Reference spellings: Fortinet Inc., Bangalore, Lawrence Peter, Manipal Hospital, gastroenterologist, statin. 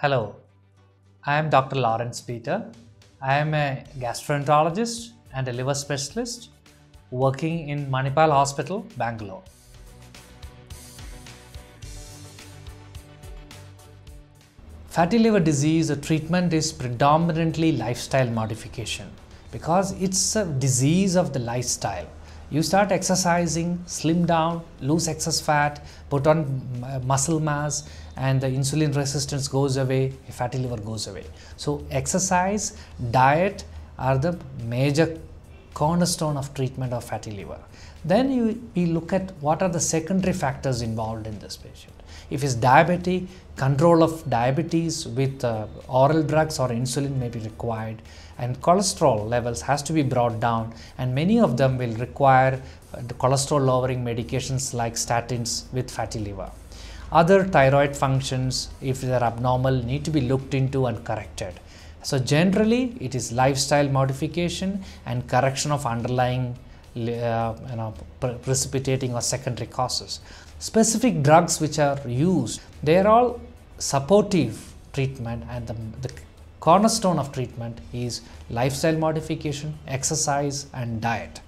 Hello, I am Dr. Lawrence Peter. I am a gastroenterologist and a liver specialist working in Manipal Hospital, Bangalore. Fatty liver disease, the treatment is predominantly lifestyle modification because it's a disease of the lifestyle. You start exercising, slim down, lose excess fat, put on muscle mass, and the insulin resistance goes away, fatty liver goes away. So exercise, diet are the major cornerstone of treatment of fatty liver. Then we look at what are the secondary factors involved in this patient. If it's diabetic, control of diabetes with oral drugs or insulin may be required, and cholesterol levels has to be brought down, and many of them will require the cholesterol lowering medications like statins with fatty liver. Other thyroid functions, if they are abnormal, need to be looked into and corrected. So generally it is lifestyle modification and correction of underlying precipitating or secondary causes. Specific drugs which are used, they are all supportive treatment, and the cornerstone of treatment is lifestyle modification, exercise and diet.